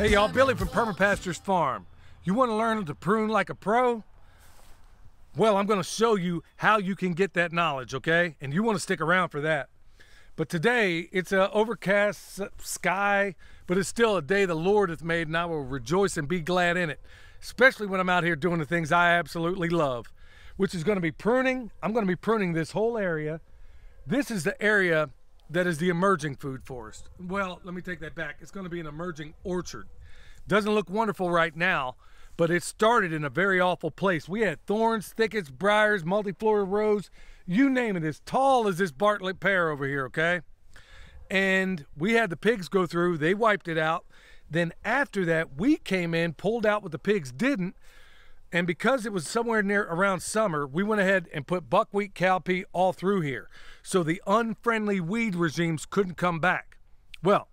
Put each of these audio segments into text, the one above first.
Hey y'all, Billy from Perma Pastures Farm. You want to learn to prune like a pro? Well, I'm going to show you how you can get that knowledge, okay? And you want to stick around for that. But today, it's an overcast sky, but it's still a day the Lord hath made, and I will rejoice and be glad in it. Especially when I'm out here doing the things I absolutely love, which is going to be pruning. I'm going to be pruning this whole area. This is the area that is the emerging food forest. Well, let me take that back. It's going to be an emerging orchard. Doesn't look wonderful right now, but it started in a very awful place. We had thorns, thickets, briars, multiflora rose, you name it, as tall as this Bartlett pear over here, okay? And we had the pigs go through, they wiped it out. Then after that, we came in, pulled out what the pigs didn't, and because it was somewhere near around summer, we went ahead and put buckwheat, cowpea all through here. So the unfriendly weed regimes couldn't come back. Well,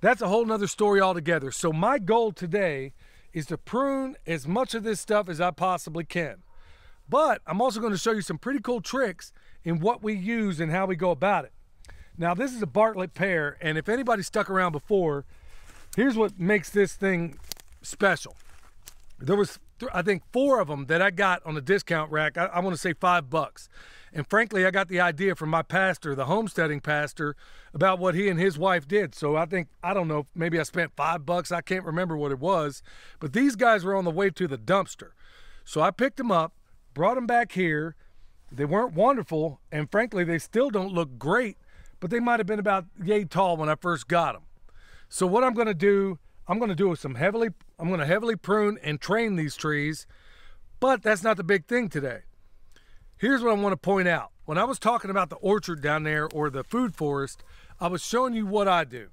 that's a whole nother story altogether. So my goal today is to prune as much of this stuff as I possibly can. But I'm also going to show you some pretty cool tricks in what we use and how we go about it. Now this is a Bartlett pear, and if anybody stuck around before, here's what makes this thing special. There was, I think, 4 of them that I got on the discount rack. I want to say $5. And frankly, I got the idea from my pastor, the homesteading pastor, about what he and his wife did. So I think, I don't know, maybe I spent $5. I can't remember what it was. But these guys were on the way to the dumpster. So I picked them up, brought them back here. They weren't wonderful. And frankly, they still don't look great. But they might have been about yay tall when I first got them. So what I'm going to do, I'm going to heavily prune and train these trees, but that's not the big thing today. Here's what I want to point out. When I was talking about the orchard down there or the food forest, I was showing you what I do.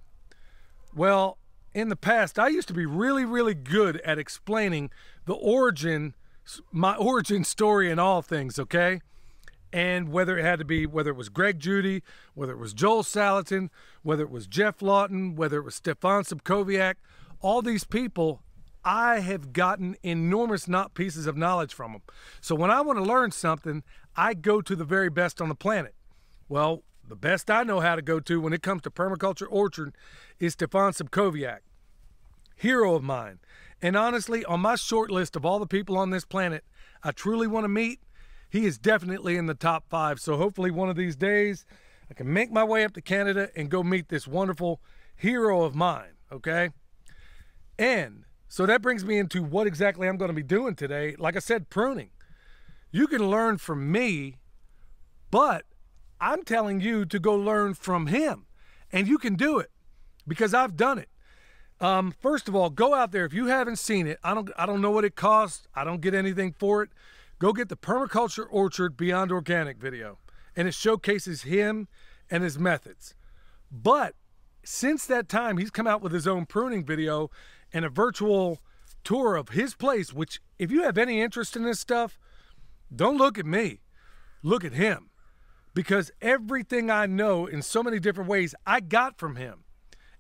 Well, in the past, I used to be really, really good at explaining the origin, my origin story in all things, okay? And whether it was Greg Judy, whether it was Joel Salatin, whether it was Jeff Lawton, whether it was Stefan Sobkowiak, all these people, I have gotten enormous pieces of knowledge from them. So when I want to learn something, I go to the very best on the planet. Well, the best I know how to go to when it comes to permaculture orchard is Stefan Sobkowiak, hero of mine. And honestly, on my short list of all the people on this planet I truly want to meet, he is definitely in the top 5. So hopefully one of these days I can make my way up to Canada and go meet this wonderful hero of mine, okay? And so that brings me into what exactly I'm going to be doing today. Like I said, pruning. You can learn from me, but I'm telling you to go learn from him. And you can do it because I've done it. First of all, go out there. If you haven't seen it, I don't know what it costs. I don't get anything for it. Go get the Permaculture Orchard Beyond Organic video, and it showcases him and his methods. But since that time, he's come out with his own pruning video and a virtual tour of his place, which if you have any interest in this stuff, don't look at me, look at him. Because everything I know in so many different ways, I got from him.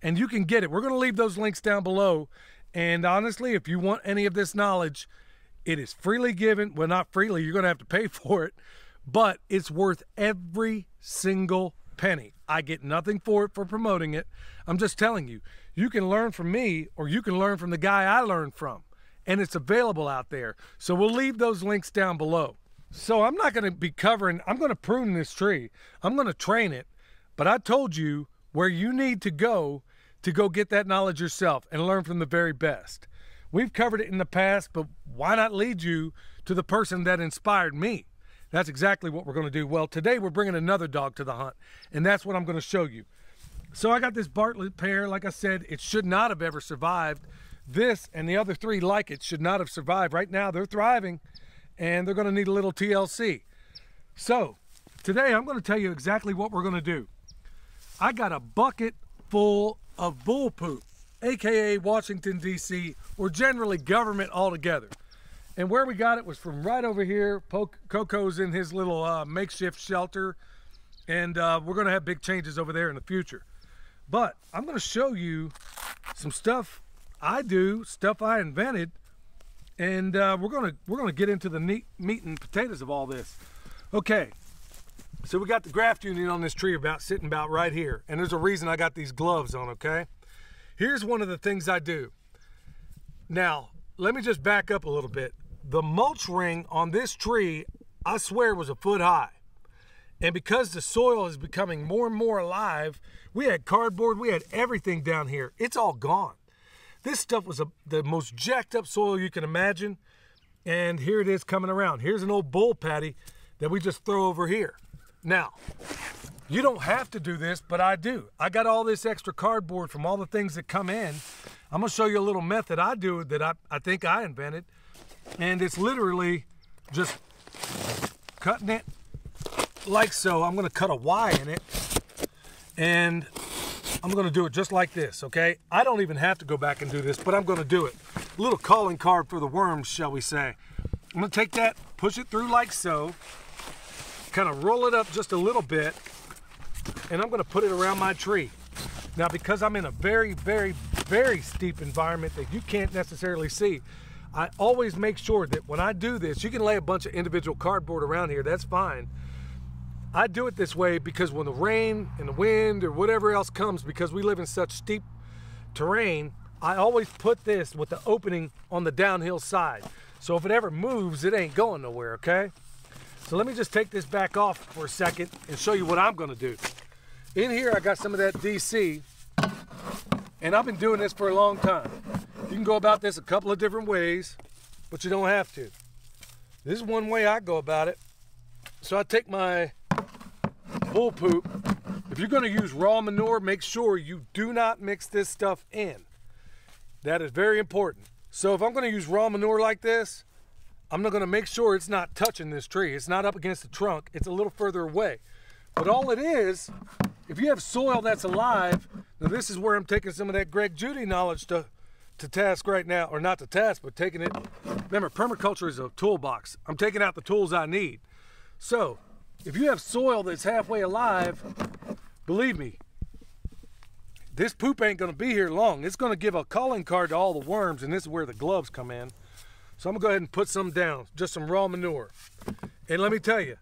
And you can get it. We're going to leave those links down below. And honestly, if you want any of this knowledge, it is freely given. Well, not freely, you're going to have to pay for it, but it's worth every single penny. I get nothing for it for promoting it. I'm just telling you, you can learn from me or you can learn from the guy I learned from, and it's available out there. So we'll leave those links down below. So I'm not going to be covering, I'm going to prune this tree. I'm going to train it, but I told you where you need to go get that knowledge yourself and learn from the very best. We've covered it in the past, but why not lead you to the person that inspired me? That's exactly what we're going to do. Well, today we're bringing another dog to the hunt, and that's what I'm going to show you. So I got this Bartlett pear. Like I said, it should not have ever survived. This and the other 3 like it should not have survived. Right now they're thriving, and they're going to need a little TLC. So today I'm going to tell you exactly what we're going to do. I got a bucket full of bull poop, AKA Washington, D.C., or generally government altogether. And where we got it was from right over here. Coco's in his little makeshift shelter, and we're going to have big changes over there in the future. But I'm going to show you some stuff I do, stuff I invented, and we're going to get into the meat and potatoes of all this. Okay, so we got the graft unit on this tree sitting about right here, and there's a reason I got these gloves on, okay? Here's one of the things I do. Now, let me just back up a little bit. The mulch ring on this tree, I swear, was a foot high. And because the soil is becoming more and more alive, we had cardboard, we had everything down here. It's all gone. This stuff was the most jacked up soil you can imagine. And here it is coming around. Here's an old bull patty that we just throw over here. Now, you don't have to do this, but I do. I got all this extra cardboard from all the things that come in. I'm gonna show you a little method I do that I think I invented. And it's literally just cutting it like so. I'm gonna cut a Y in it, and I'm gonna do it just like this, okay? I don't even have to go back and do this, but I'm gonna do it. A little calling card for the worms, shall we say. I'm gonna take that, push it through like so, kind of roll it up just a little bit, and I'm gonna put it around my tree. Now, because I'm in a very, very, very steep environment that you can't necessarily see, I always make sure that when I do this, you can lay a bunch of individual cardboard around here, that's fine. I do it this way because when the rain and the wind or whatever else comes, because we live in such steep terrain, I always put this with the opening on the downhill side. So if it ever moves, it ain't going nowhere, okay? So let me just take this back off for a second and show you what I'm gonna do. In here, I got some of that DC, and I've been doing this for a long time. You can go about this a couple of different ways, but you don't have to. This is one way I go about it. So I take my bull poop. If you're gonna use raw manure, make sure you do not mix this stuff in. That is very important. So if I'm gonna use raw manure like this, I'm not gonna make sure it's not touching this tree. It's not up against the trunk, it's a little further away. But all it is, if you have soil that's alive, now this is where I'm taking some of that Greg Judy knowledge to task right now, or not to task, but taking it. Remember, permaculture is a toolbox. I'm taking out the tools I need. So, if you have soil that's halfway alive, believe me, this poop ain't gonna be here long. It's gonna give a calling card to all the worms, and this is where the gloves come in. So I'm gonna go ahead and put some down, just some raw manure. And let me tell you,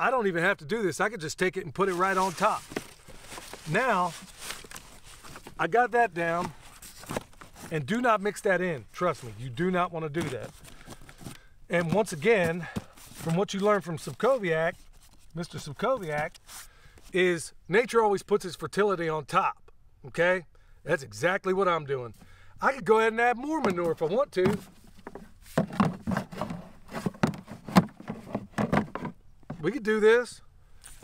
I don't even have to do this. I could just take it and put it right on top. Now, I got that down, and do not mix that in. Trust me, you do not wanna do that. And once again, from what you learned from Sobkowiak, Mr. Sobkowiak, is nature always puts its fertility on top, okay? That's exactly what I'm doing. I could go ahead and add more manure if I want to. We could do this.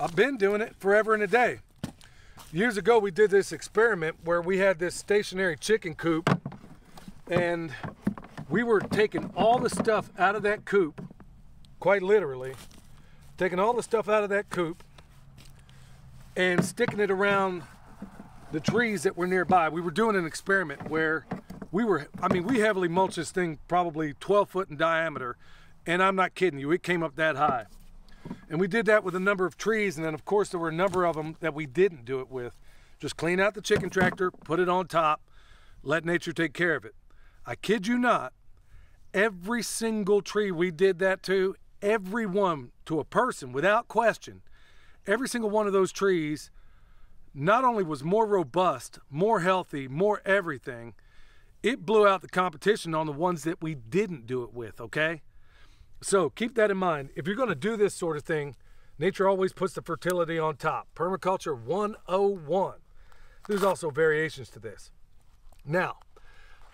I've been doing it forever and a day. Years ago, we did this experiment where we had this stationary chicken coop, and we were taking all the stuff out of that coop, quite literally, taking all the stuff out of that coop and sticking it around the trees that were nearby. We were doing an experiment where we heavily mulched this thing probably 12 foot in diameter, and I'm not kidding you, it came up that high. And we did that with a number of trees, and then of course there were a number of them that we didn't do it with. Just clean out the chicken tractor, put it on top, let nature take care of it. I kid you not, every single tree we did that to, everyone to a person without question, every single one of those trees not only was more robust, more healthy, more everything, it blew out the competition on the ones that we didn't do it with, okay? So keep that in mind. If you're going to do this sort of thing, nature always puts the fertility on top. Permaculture 101. There's also variations to this. Now,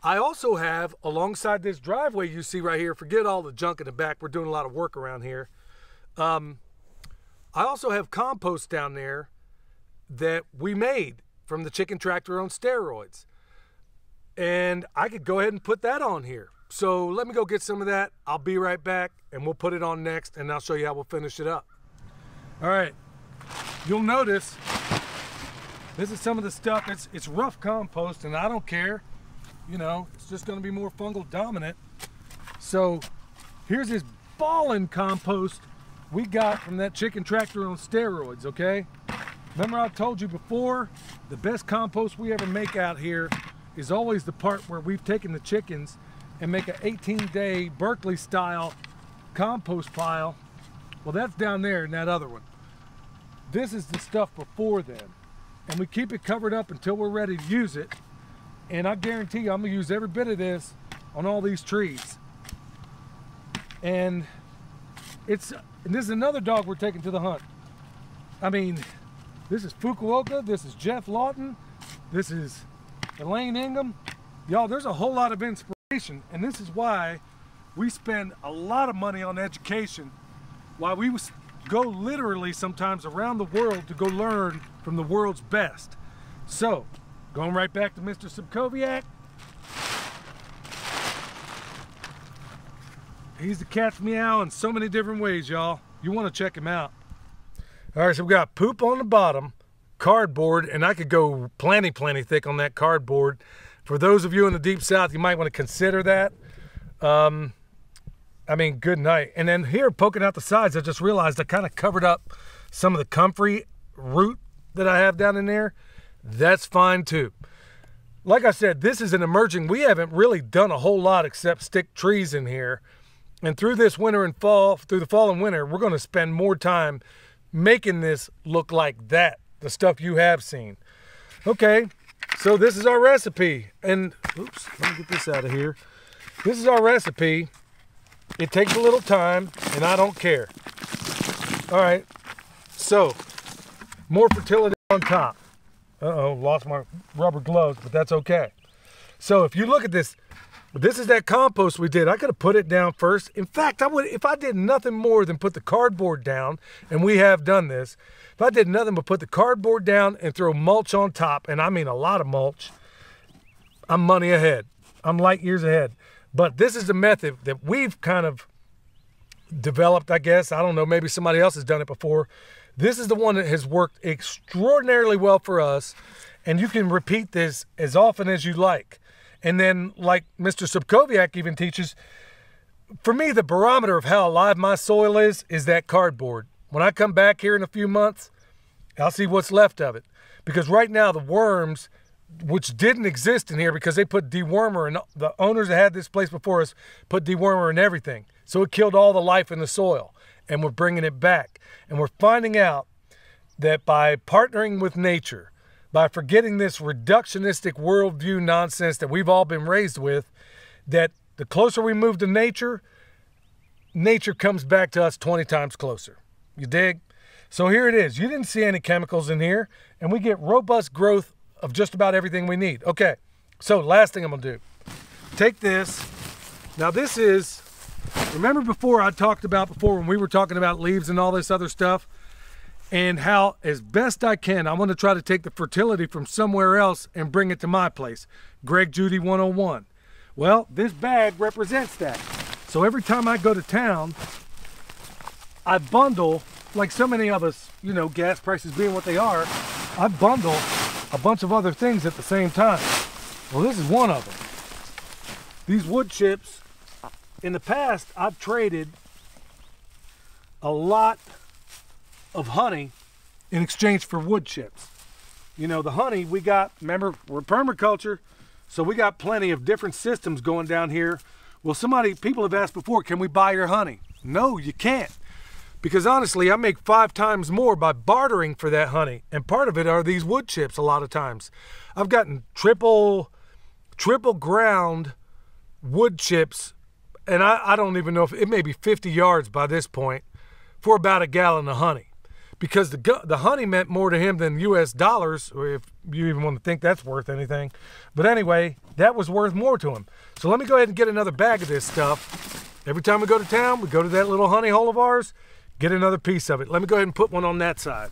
I also have, alongside this driveway you see right here, forget all the junk in the back, we're doing a lot of work around here. I also have compost down there that we made from the chicken tractor on steroids. And I could go ahead and put that on here. So let me go get some of that. I'll be right back, and we'll put it on next, and I'll show you how we'll finish it up. All right, you'll notice this is some of the stuff. It's rough compost, and I don't care. You know, it's just gonna be more fungal dominant. So here's this ballin' compost we got from that chicken tractor on steroids, okay? Remember I told you before, the best compost we ever make out here is always the part where we've taken the chickens and make an 18-day Berkeley-style compost pile. Well, that's down there in that other one. This is the stuff before then. And we keep it covered up until we're ready to use it. And I guarantee you, I'm gonna use every bit of this on all these trees. And this is another dog we're taking to the hunt. I mean, this is Fukuoka, this is Jeff Lawton, this is Elaine Ingham. Y'all, there's a whole lot of inspiration, and this is why we spend a lot of money on education, why we go literally sometimes around the world to go learn from the world's best. So, going right back to Mr. Sobkowiak. He's the cat's meow in so many different ways, y'all. You want to check him out. All right, so we got poop on the bottom, cardboard, and I could go plenty, plenty thick on that cardboard. For those of you in the Deep South, you might want to consider that. I mean, good night. And then here, poking out the sides, I just realized I kind of covered up some of the comfrey root that I have down in there. That's fine too. Like I said, this is an emerging, we haven't really done a whole lot except stick trees in here. And through this winter and fall, through the fall and winter, we're going to spend more time making this look like that, the stuff you have seen. Okay, so this is our recipe. And, oops, let me get this out of here. This is our recipe. It takes a little time, and I don't care. All right, so more fertility on top. Uh-oh, lost my rubber gloves, but that's okay. So if you look at this, this is that compost we did. I could have put it down first. In fact, I would, if I did nothing more than put the cardboard down, and we have done this, if I did nothing but put the cardboard down and throw mulch on top, and I mean a lot of mulch, I'm money ahead. I'm light years ahead. But this is the method that we've kind of developed, I guess. I don't know, maybe somebody else has done it before. This is the one that has worked extraordinarily well for us, and you can repeat this as often as you like. And then, like Mr. Sobkowiak even teaches, for me, the barometer of how alive my soil is that cardboard. When I come back here in a few months, I'll see what's left of it. Because right now, the worms, which didn't exist in here because they put dewormer, and the owners that had this place before us put dewormer in everything. So it killed all the life in the soil, and we're bringing it back. And we're finding out that by partnering with nature, by forgetting this reductionistic worldview nonsense that we've all been raised with, that the closer we move to nature, nature comes back to us 20 times closer. You dig? So here it is. You didn't see any chemicals in here, and we get robust growth of just about everything we need. Okay, so last thing I'm gonna do, take this. Now this is, remember before I talked about before when we were talking about leaves and all this other stuff, and how as best I can, I want to try to take the fertility from somewhere else and bring it to my place. Greg Judy 101. Well, this bag represents that. So every time I go to town, I bundle, like so many of us, you know, gas prices being what they are, I bundle a bunch of other things at the same time. Well, this is one of them. These wood chips, in the past, I've traded a lot of honey in exchange for wood chips. You know, the honey we got, remember, we're permaculture, so we got plenty of different systems going down here. Well, people have asked before, can we buy your honey? No, you can't. Because honestly, I make 5 times more by bartering for that honey. And part of it are these wood chips a lot of times. I've gotten triple ground wood chips. And I don't even know if it may be 50 yards by this point for about a gallon of honey. Because the honey meant more to him than US dollars, if you even want to think that's worth anything. But anyway, that was worth more to him. So let me go ahead and get another bag of this stuff. Every time we go to town, we go to that little honey hole of ours, get another piece of it. Let me go ahead and put one on that side.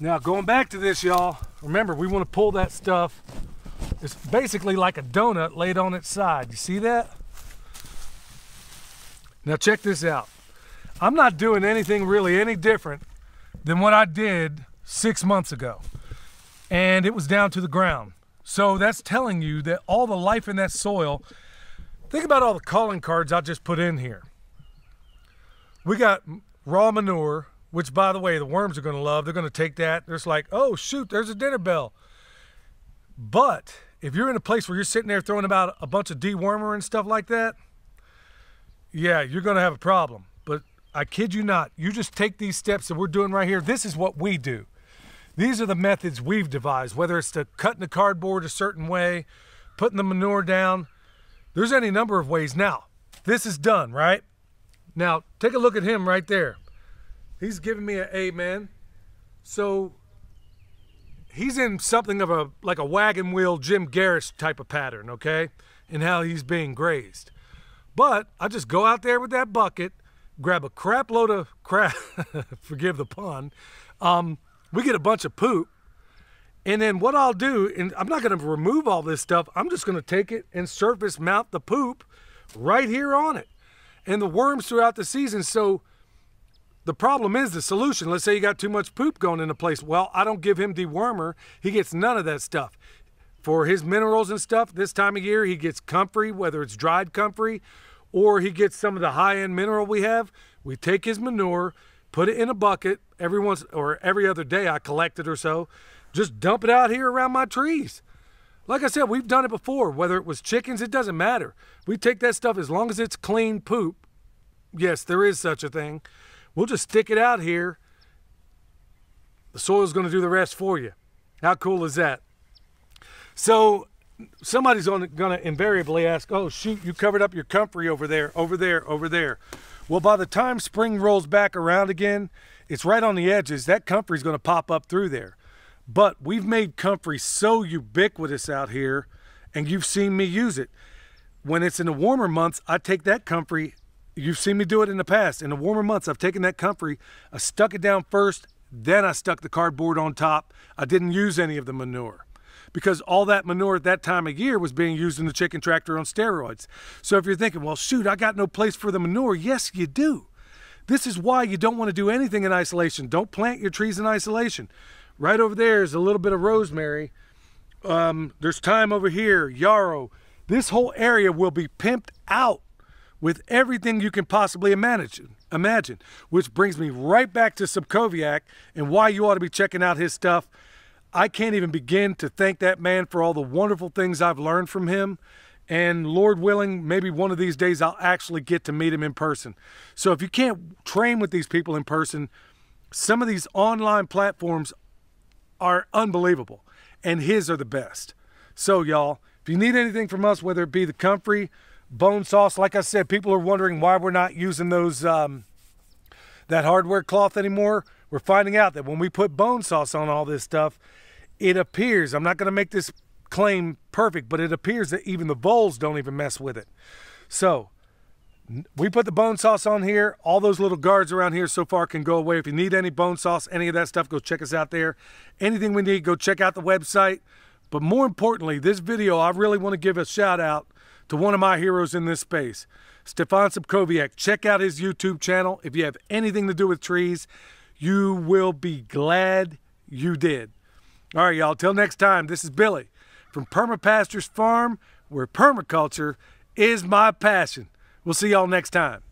Now, going back to this, y'all, remember, we want to pull that stuff. It's basically like a donut laid on its side. You see that? Now, check this out. I'm not doing anything really any different than what I did 6 months ago. And it was down to the ground. So that's telling you that all the life in that soil Think about all the calling cards I just put in here. We got raw manure, which, by the way, the worms are going to love. They're going to take that. They're just like, oh, shoot, there's a dinner bell. But if you're in a place where you're sitting there throwing about a bunch of dewormer and stuff like that, yeah, you're going to have a problem. But I kid you not, you just take these steps that we're doing right here. This is what we do. These are the methods we've devised, whether it's to cutting the cardboard a certain way, putting the manure down. There's any number of ways. Now, this is done, right? Now, take a look at him right there. He's giving me an amen. So he's in something of a, like a wagon wheel Jim Garrish type of pattern, okay, in how he's being grazed. But I just go out there with that bucket, grab a crap load of crap, forgive the pun. We get a bunch of poop. And then what I'll do, and I'm not going to remove all this stuff. I'm just going to take it and surface mount the poop right here on it. And the worms throughout the season. So the problem is the solution. Let's say you got too much poop going into place. Well, I don't give him dewormer. He gets none of that stuff. For his minerals and stuff, this time of year, he gets comfrey, whether it's dried comfrey or he gets some of the high-end mineral we have. We take his manure, put it in a bucket every other day I collect it or so. Just dump it out here around my trees. Like I said, we've done it before. Whether it was chickens, it doesn't matter. We take that stuff as long as it's clean poop. Yes, there is such a thing. We'll just stick it out here. The soil's going to do the rest for you. How cool is that? So somebody's going to invariably ask, oh, shoot, you covered up your comfrey over there, over there, over there. Well, by the time spring rolls back around again, it's right on the edges. That comfrey's going to pop up through there. But we've made comfrey so ubiquitous out here, and you've seen me use it. When it's in the warmer months, I take that comfrey. You've seen me do it in the past. In the warmer months, I've taken that comfrey. I stuck it down first, then I stuck the cardboard on top. I didn't use any of the manure because all that manure at that time of year was being used in the chicken tractor on steroids. So if you're thinking, well, shoot, I got no place for the manure. Yes, you do. This is why you don't want to do anything in isolation. Don't plant your trees in isolation. Right over there is a little bit of rosemary. There's thyme over here, yarrow. This whole area will be pimped out with everything you can possibly imagine, which brings me right back to Sobkowiak and why you ought to be checking out his stuff. I can't even begin to thank that man for all the wonderful things I've learned from him. And Lord willing, maybe one of these days I'll actually get to meet him in person. So if you can't train with these people in person, some of these online platforms are unbelievable, and his are the best. So y'all, if you need anything from us, whether it be the comfrey, bone sauce, like I said, people are wondering why we're not using those that hardware cloth anymore. We're finding out that when we put bone sauce on all this stuff, it appears, I'm not going to make this claim perfect, but it appears that even the bowls don't even mess with it. So we put the bone sauce on here. All those little guards around here so far can go away. If you need any bone sauce, any of that stuff, go check us out there. Anything we need, go check out the website. But more importantly, this video, I really want to give a shout out to one of my heroes in this space, Stefan Sobkowiak. Check out his YouTube channel. If you have anything to do with trees, you will be glad you did. All right, y'all, till next time, this is Billy from Perma Pastures Farm, where permaculture is my passion. We'll see y'all next time.